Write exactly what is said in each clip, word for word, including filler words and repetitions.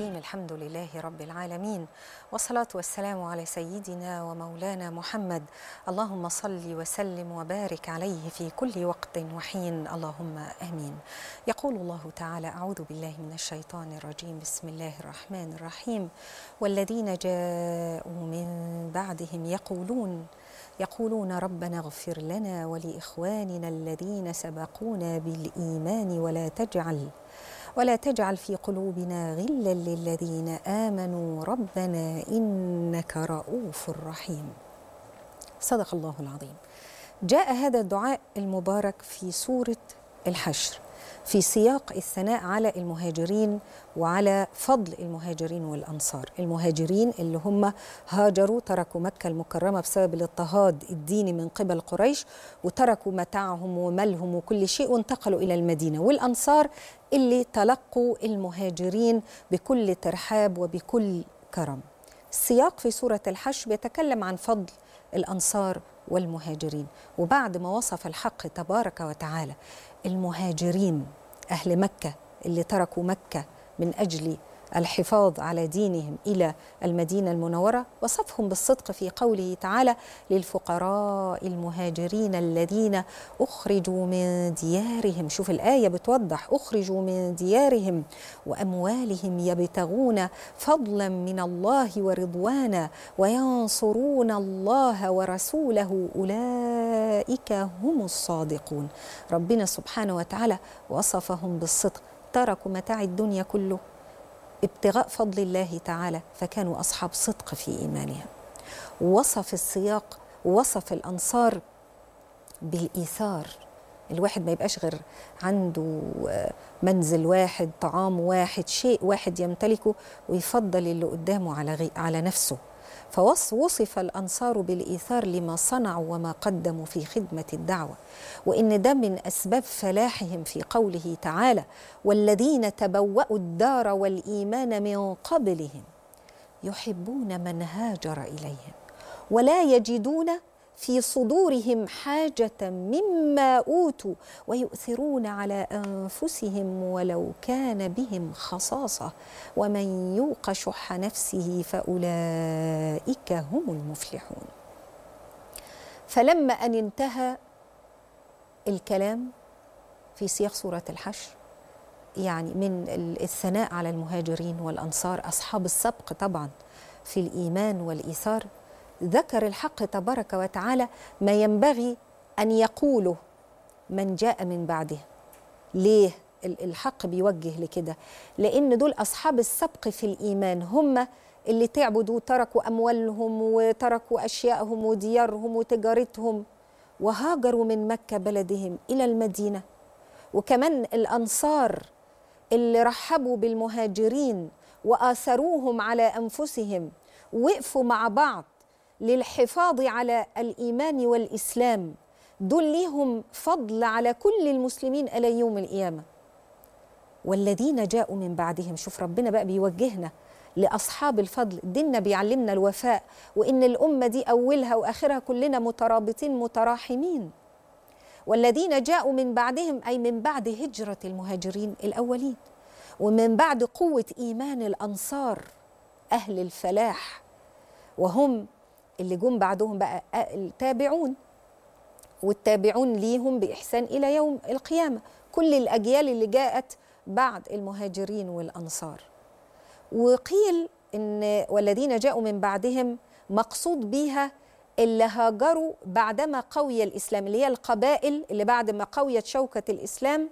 الرحيم. الحمد لله رب العالمين، والصلاة والسلام على سيدنا ومولانا محمد، اللهم صل وسلم وبارك عليه في كل وقت وحين، اللهم آمين. يقول الله تعالى: أعوذ بالله من الشيطان الرجيم، بسم الله الرحمن الرحيم. والذين جاءوا من بعدهم يقولون يقولون ربنا اغفر لنا ولإخواننا الذين سبقونا بالإيمان ولا تجعل ولا تجعل في قلوبنا غلا للذين آمنوا ربنا إنك رؤوف رحيم. صدق الله العظيم. جاء هذا الدعاء المبارك في سورة الحشر في سياق الثناء على المهاجرين وعلى فضل المهاجرين والأنصار. المهاجرين اللي هم هاجروا، تركوا مكة المكرمة بسبب الاضطهاد الديني من قبل قريش، وتركوا متاعهم ومالهم وكل شيء وانتقلوا إلى المدينة، والأنصار اللي تلقوا المهاجرين بكل ترحاب وبكل كرم. السياق في سورة الحشر بيتكلم عن فضل الأنصار والمهاجرين، وبعد ما وصف الحق تبارك وتعالى المهاجرين أهل مكة اللي تركوا مكة من أجل الحفاظ على دينهم إلى المدينة المنورة، وصفهم بالصدق في قوله تعالى: للفقراء المهاجرين الذين أخرجوا من ديارهم. شوف الآية بتوضح، أخرجوا من ديارهم وأموالهم يبتغون فضلا من الله ورضوانا وينصرون الله ورسوله أولئك هم الصادقون. ربنا سبحانه وتعالى وصفهم بالصدق، تركوا متاع الدنيا كله ابتغاء فضل الله تعالى، فكانوا أصحاب صدق في إيمانهم. وصف السياق وصف الأنصار بالإيثار. الواحد ما يبقاش غير عنده منزل واحد، طعام واحد، شيء واحد يمتلكه، ويفضل اللي قدامه على على نفسه. فوصف الأنصار بالإيثار لما صنعوا وما قدموا في خدمة الدعوة، وإن ده من أسباب فلاحهم في قوله تعالى: والذين تبوأوا الدار والإيمان من قبلهم يحبون من هاجر إليهم ولا يجدون في صدورهم حاجة مما أوتوا ويؤثرون على أنفسهم ولو كان بهم خصاصة ومن يوق شح نفسه فأولئك هم المفلحون. فلما أن انتهى الكلام في سياق سورة الحشر، يعني من الثناء على المهاجرين والأنصار أصحاب السبق طبعا في الإيمان والإيثار، ذكر الحق تبارك وتعالى ما ينبغي أن يقوله من جاء من بعده. ليه الحق بيوجه لكده؟ لأن دول أصحاب السبق في الإيمان، هم اللي تعبدوا وتركوا أموالهم وتركوا أشيائهم وديارهم وتجارتهم وهاجروا من مكة بلدهم إلى المدينة. وكمان الأنصار اللي رحبوا بالمهاجرين وآثروهم على أنفسهم، وقفوا مع بعض للحفاظ على الإيمان والإسلام، دول ليهم فضل على كل المسلمين إلى يوم القيامة. والذين جاءوا من بعدهم، شوف ربنا بقى بيوجهنا لأصحاب الفضل. ديننا بيعلمنا الوفاء، وإن الأمة دي أولها وآخرها كلنا مترابطين متراحمين. والذين جاءوا من بعدهم أي من بعد هجرة المهاجرين الأولين، ومن بعد قوة إيمان الأنصار أهل الفلاح، وهم اللي جم بعدهم بقى التابعون، والتابعون ليهم بإحسان إلى يوم القيامة، كل الأجيال اللي جاءت بعد المهاجرين والأنصار. وقيل إن والذين جاءوا من بعدهم مقصود بيها اللي هاجروا بعدما قوي الإسلام، اللي هي القبائل اللي بعد ما قويت شوكة الإسلام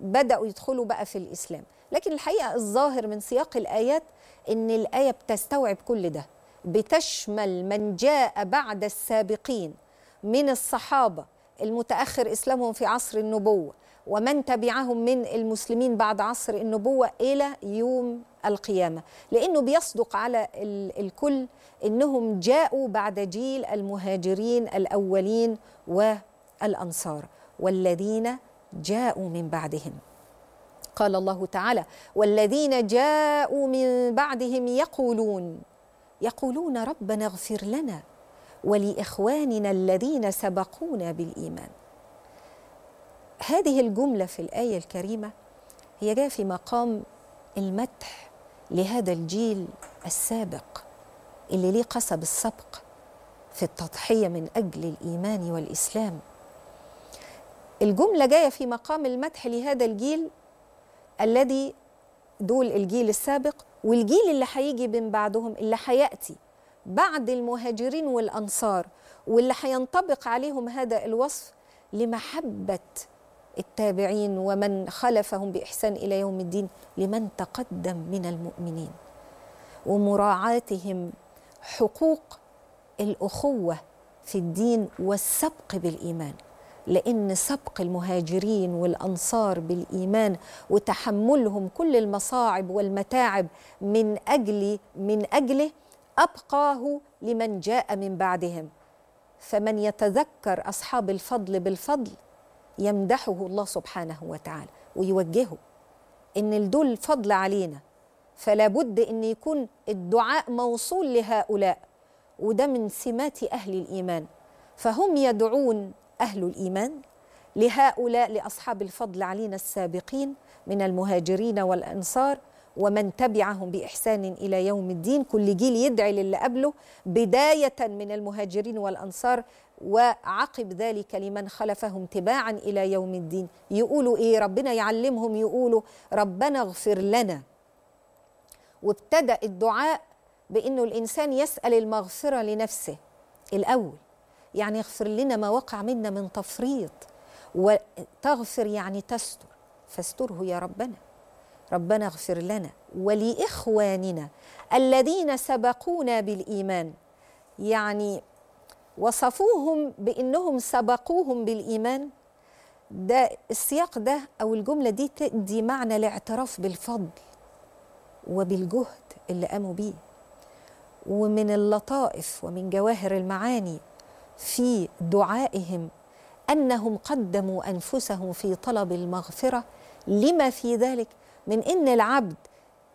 بدأوا يدخلوا بقى في الإسلام. لكن الحقيقة الظاهر من سياق الآيات إن الآية بتستوعب كل ده، بتشمل من جاء بعد السابقين من الصحابة المتأخر إسلامهم في عصر النبوة، ومن تبعهم من المسلمين بعد عصر النبوة إلى يوم القيامة، لأنه بيصدق على الكل أنهم جاءوا بعد جيل المهاجرين الأولين والأنصار. والذين جاءوا من بعدهم، قال الله تعالى: والذين جاءوا من بعدهم يقولون يقولون ربنا اغفر لنا ولإخواننا الذين سبقونا بالإيمان. هذه الجملة في الآية الكريمة هي جاء في مقام المدح لهذا الجيل السابق اللي ليه قصب السبق في التضحية من أجل الإيمان والإسلام. الجملة جاية في مقام المدح لهذا الجيل الذي دول الجيل السابق والجيل اللي هيجي من بعدهم، اللي هيأتي بعد المهاجرين والأنصار، واللي هينطبق عليهم هذا الوصف لمحبة التابعين ومن خلفهم بإحسان إلى يوم الدين لمن تقدم من المؤمنين، ومراعاتهم حقوق الأخوة في الدين والسبق بالإيمان. لأن سبق المهاجرين والأنصار بالإيمان وتحملهم كل المصاعب والمتاعب من أجل من أجله أبقاه لمن جاء من بعدهم. فمن يتذكر أصحاب الفضل بالفضل يمدحه الله سبحانه وتعالى ويوجهه إن دول الفضل علينا، فلا بد إن يكون الدعاء موصول لهؤلاء، وده من سمات أهل الإيمان. فهم يدعون أهل الإيمان لهؤلاء، لأصحاب الفضل علينا السابقين من المهاجرين والأنصار ومن تبعهم بإحسان إلى يوم الدين. كل جيل يدعي للي قبله، بداية من المهاجرين والأنصار وعقب ذلك لمن خلفهم تباعا إلى يوم الدين. يقولوا إيه؟ ربنا يعلمهم يقولوا ربنا اغفر لنا. وابتدأ الدعاء بأنه الإنسان يسأل المغفرة لنفسه الأول، يعني اغفر لنا ما وقع منا من تفريط، وتغفر يعني تستر، فاستره يا ربنا، ربنا اغفر لنا ولإخواننا الذين سبقونا بالإيمان. يعني وصفوهم بأنهم سبقوهم بالإيمان. ده السياق ده أو الجملة دي تدي معنى الاعتراف بالفضل وبالجهد اللي قاموا بيه. ومن اللطائف ومن جواهر المعاني في دعائهم أنهم قدموا أنفسهم في طلب المغفرة، لما في ذلك من أن العبد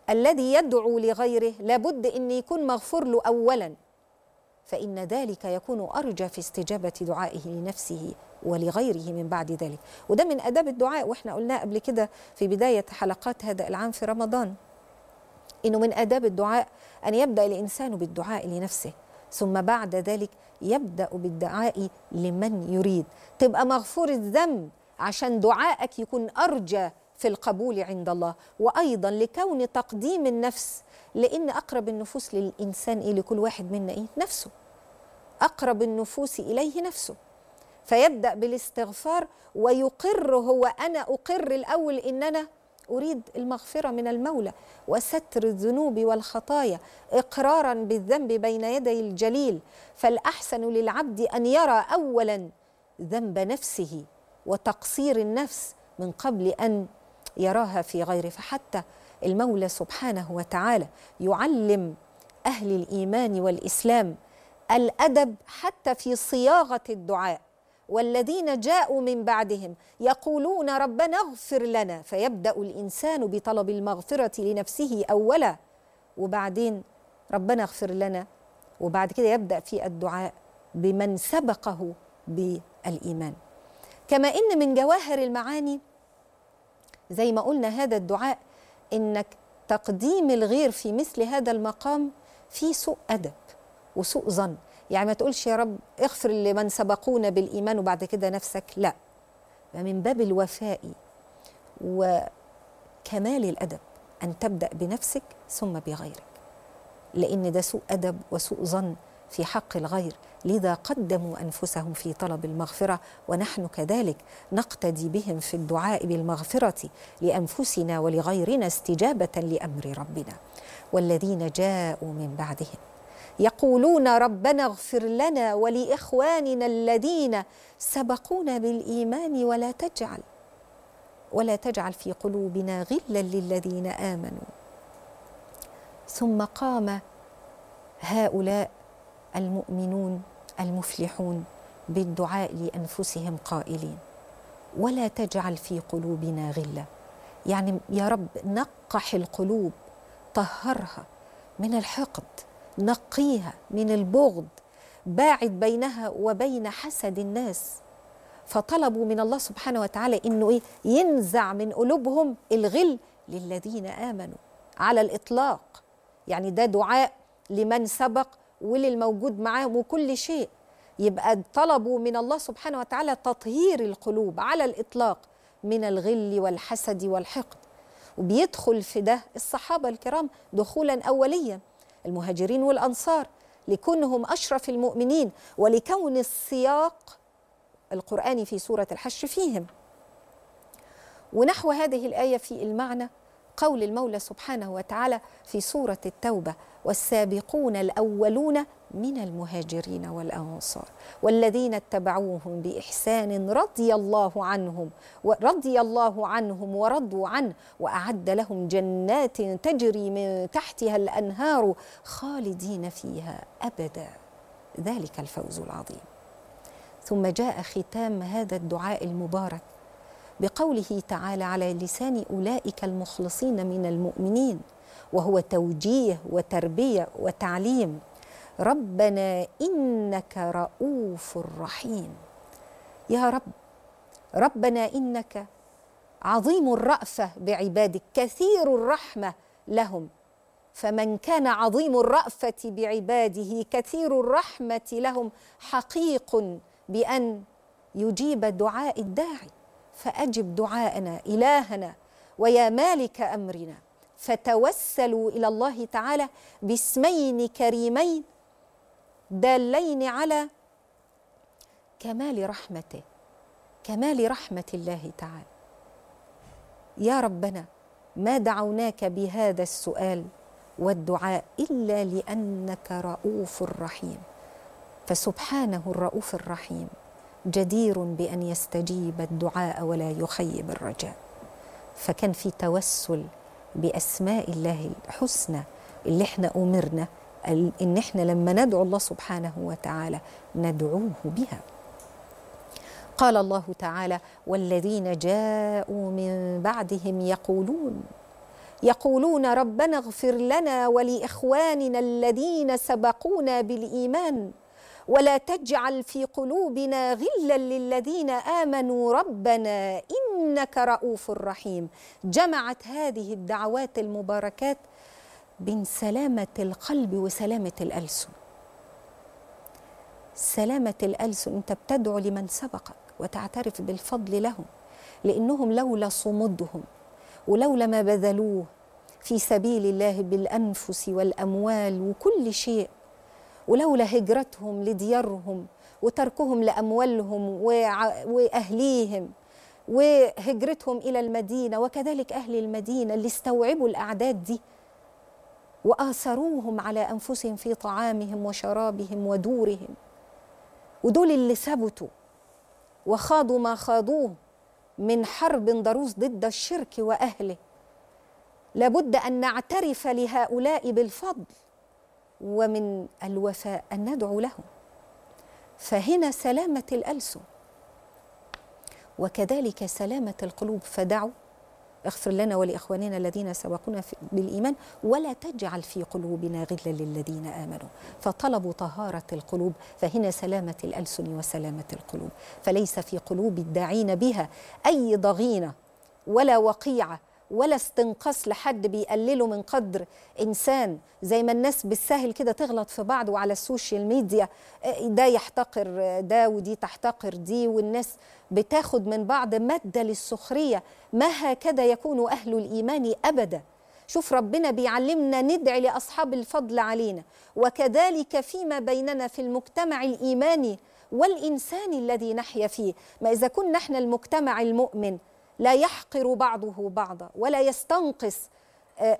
الذي يدعو لغيره لابد أن يكون مغفور له أولا، فإن ذلك يكون أرجى في استجابة دعائه لنفسه ولغيره من بعد ذلك. وده من أداب الدعاء، وإحنا قلناه قبل كده في بداية حلقات هذا العام في رمضان، إنه من آداب الدعاء أن يبدأ الإنسان بالدعاء لنفسه، ثم بعد ذلك يبدأ بالدعاء لمن يريد. تبقى مغفور الذنب عشان دعائك يكون أرجى في القبول عند الله. وأيضا لكون تقديم النفس، لأن أقرب النفوس للإنسان إيه؟ لكل واحد منا إيه؟ نفسه. أقرب النفوس إليه نفسه. فيبدأ بالاستغفار ويقر، هو أنا أقر الأول إن أنا أريد المغفرة من المولى وستر الذنوب والخطايا، إقرارا بالذنب بين يدي الجليل. فالأحسن للعبد أن يرى أولا ذنب نفسه وتقصير النفس من قبل أن يراها في غيره. فحتى المولى سبحانه وتعالى يعلم أهل الإيمان والإسلام الأدب حتى في صياغة الدعاء. والذين جاءوا من بعدهم يقولون ربنا اغفر لنا، فيبدأ الإنسان بطلب المغفرة لنفسه أولا، وبعدين ربنا اغفر لنا، وبعد كده يبدأ في الدعاء بمن سبقه بالإيمان. كما إن من جواهر المعاني زي ما قلنا هذا الدعاء، إنك تقديم الغير في مثل هذا المقام في سوء أدب وسوء ظن. يعني ما تقولش يا رب اغفر لمن سبقونا بالإيمان وبعد كده نفسك، لا، من باب الوفاء وكمال الأدب أن تبدأ بنفسك ثم بغيرك، لأن ده سوء أدب وسوء ظن في حق الغير. لذا قدموا أنفسهم في طلب المغفرة، ونحن كذلك نقتدي بهم في الدعاء بالمغفرة لأنفسنا ولغيرنا استجابة لأمر ربنا. والذين جاءوا من بعدهم يقولون ربنا اغفر لنا ولإخواننا الذين سبقونا بالإيمان ولا تجعل ولا تجعل في قلوبنا غلا للذين آمنوا. ثم قام هؤلاء المؤمنون المفلحون بالدعاء لأنفسهم قائلين ولا تجعل في قلوبنا غلا، يعني يا رب نقح القلوب، طهرها من الحقد، نقيها من البغض، باعد بينها وبين حسد الناس. فطلبوا من الله سبحانه وتعالى إنه إيه؟ ينزع من قلوبهم الغل للذين آمنوا على الإطلاق. يعني ده دعاء لمن سبق وللموجود معاهم وكل شيء. يبقى طلبوا من الله سبحانه وتعالى تطهير القلوب على الإطلاق من الغل والحسد والحقد. وبيدخل في ده الصحابة الكرام دخولا أوليا، المهاجرين والأنصار، لكونهم أشرف المؤمنين ولكون السياق القرآني في سورة الحشر فيهم. ونحو هذه الآية في المعنى قول المولى سبحانه وتعالى في سورة التوبة: والسابقون الأولون من المهاجرين والأنصار والذين اتبعوهم بإحسان رضي الله عنهم ورضي الله عنهم ورضوا عنه وأعد لهم جنات تجري من تحتها الأنهار خالدين فيها أبدا ذلك الفوز العظيم. ثم جاء ختام هذا الدعاء المبارك بقوله تعالى على لسان أولئك المخلصين من المؤمنين، وهو توجيه وتربية وتعليم: ربنا إنك رؤوف رحيم. يا رب، ربنا إنك عظيم الرأفة بعبادك كثير الرحمة لهم، فمن كان عظيم الرأفة بعباده كثير الرحمة لهم حقيق بأن يجيب دعاء الداعي. فأجب دعاءنا إلهنا ويا مالك أمرنا. فتوسلوا إلى الله تعالى باسمين كريمين دالين على كمال رحمته، كمال رحمة الله تعالى. يا ربنا ما دعوناك بهذا السؤال والدعاء إلا لأنك رؤوف رحيم، فسبحانه الرؤوف الرحيم جدير بأن يستجيب الدعاء ولا يخيب الرجاء. فكان في توسل بأسماء الله الحسنى اللي احنا أمرنا إن احنا لما ندعو الله سبحانه وتعالى ندعوه بها. قال الله تعالى: والذين جاءوا من بعدهم يقولون يقولون ربنا اغفر لنا ولإخواننا الذين سبقونا بالإيمان ولا تجعل في قلوبنا غلا للذين آمنوا ربنا إنك رؤوف رحيم. جمعت هذه الدعوات المباركات بين سلامة القلب وسلامة الألسن. سلامة الألسن، أنت بتدعو لمن سبقك وتعترف بالفضل لهم، لأنهم لولا صمودهم ولولا ما بذلوه في سبيل الله بالأنفس والأموال وكل شيء، ولولا هجرتهم لديارهم وتركهم لأموالهم وأهليهم وهجرتهم إلى المدينة، وكذلك أهل المدينة اللي استوعبوا الأعداد دي وآثروهم على أنفسهم في طعامهم وشرابهم ودورهم، ودول اللي ثبتوا وخاضوا ما خاضوه من حرب ضروس ضد الشرك وأهله. لابد أن نعترف لهؤلاء بالفضل، ومن الوفاء أن ندعو لهم. فهنا سلامة الألسن وكذلك سلامة القلوب. فدعوا اغفر لنا ولإخواننا الذين سبقونا بالإيمان ولا تجعل في قلوبنا غلا للذين آمنوا، فطلبوا طهارة القلوب. فهنا سلامة الألسن وسلامة القلوب، فليس في قلوب الداعين بها أي ضغينة ولا وقيعة ولا استنقاص لحد بيقللوا من قدر إنسان، زي ما الناس بالسهل كده تغلط في بعض وعلى السوشيال ميديا، ده يحتقر ده ودي تحتقر دي، والناس بتاخد من بعض مادة للسخرية. ما هكذا يكون أهل الإيمان أبدا. شوف ربنا بيعلمنا ندعي لأصحاب الفضل علينا، وكذلك فيما بيننا في المجتمع الإيماني والإنساني الذي نحيا فيه. ما إذا كنا احنا المجتمع المؤمن لا يحقر بعضه بعضا ولا يستنقص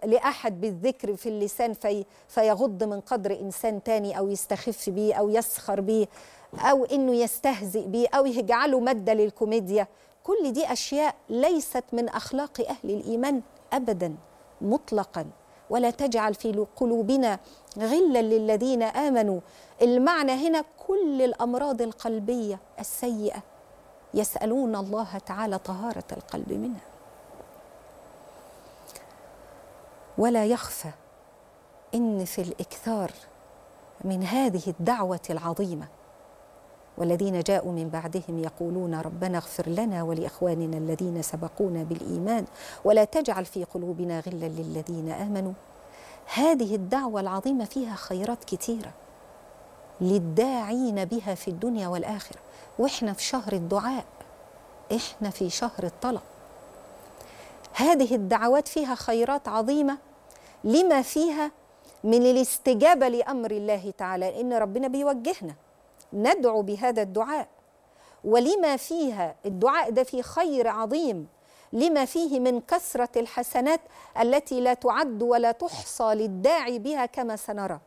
لأحد بالذكر في اللسان في فيغض من قدر إنسان تاني أو يستخف بيه أو يسخر بيه أو إنه يستهزئ بيه أو يجعله مادة للكوميديا، كل دي أشياء ليست من أخلاق أهل الإيمان أبدا مطلقا. ولا تجعل في قلوبنا غلا للذين آمنوا، المعنى هنا كل الأمراض القلبية السيئة يسألون الله تعالى طهارة القلب منها. ولا يخفى إن في الإكثار من هذه الدعوة العظيمة والذين جاءوا من بعدهم يقولون ربنا اغفر لنا ولإخواننا الذين سبقونا بالإيمان ولا تجعل في قلوبنا غلا للذين آمنوا. هذه الدعوة العظيمة فيها خيرات كتيرة للداعين بها في الدنيا والآخرة، وإحنا في شهر الدعاء، إحنا في شهر الطلب. هذه الدعوات فيها خيرات عظيمة لما فيها من الاستجابة لأمر الله تعالى، إن ربنا بيوجهنا ندعو بهذا الدعاء، ولما فيها الدعاء ده فيه خير عظيم لما فيه من كثرة الحسنات التي لا تعد ولا تحصى للداعي بها كما سنرى.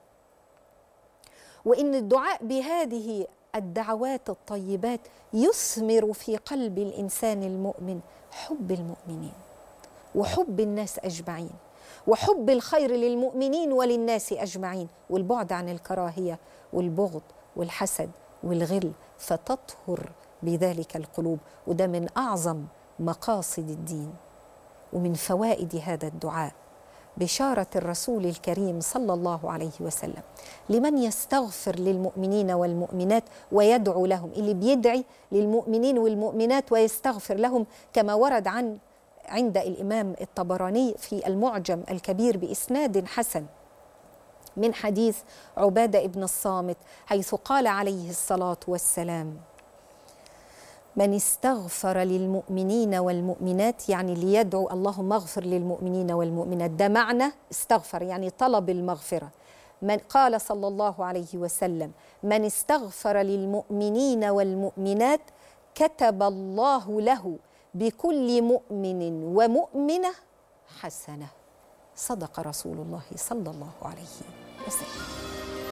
وإن الدعاء بهذه الدعوات الطيبات يثمر في قلب الإنسان المؤمن حب المؤمنين وحب الناس أجمعين وحب الخير للمؤمنين وللناس أجمعين، والبعد عن الكراهية والبغض والحسد والغل، فتطهر بذلك القلوب. وده من أعظم مقاصد الدين ومن فوائد هذا الدعاء بشارة الرسول الكريم صلى الله عليه وسلم لمن يستغفر للمؤمنين والمؤمنات ويدعو لهم، اللي بيدعي للمؤمنين والمؤمنات ويستغفر لهم كما ورد عن عند الإمام الطبراني في المعجم الكبير بإسناد حسن من حديث عبادة بن الصامت، حيث قال عليه الصلاة والسلام: من استغفر للمؤمنين والمؤمنات، يعني ليدعو اللهم اغفر للمؤمنين والمؤمنات، ده معنى استغفر يعني طلب المغفرة. من قال صلى الله عليه وسلم: من استغفر للمؤمنين والمؤمنات كتب الله له بكل مؤمن ومؤمنة حسنة. صدق رسول الله صلى الله عليه وسلم.